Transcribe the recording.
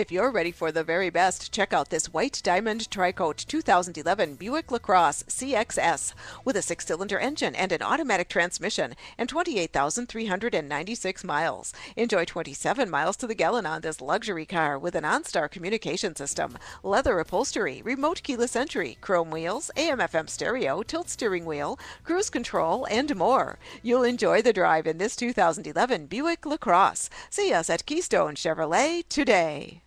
If you're ready for the very best, check out this White Diamond Tricoat 2011 Buick LaCrosse CXS with a 6-cylinder engine and an automatic transmission and 28,396 miles. Enjoy 27 miles to the gallon on this luxury car with an OnStar communication system, leather upholstery, remote keyless entry, chrome wheels, AM/FM stereo, tilt steering wheel, cruise control, and more. You'll enjoy the drive in this 2011 Buick LaCrosse. See us at Keystone Chevrolet today.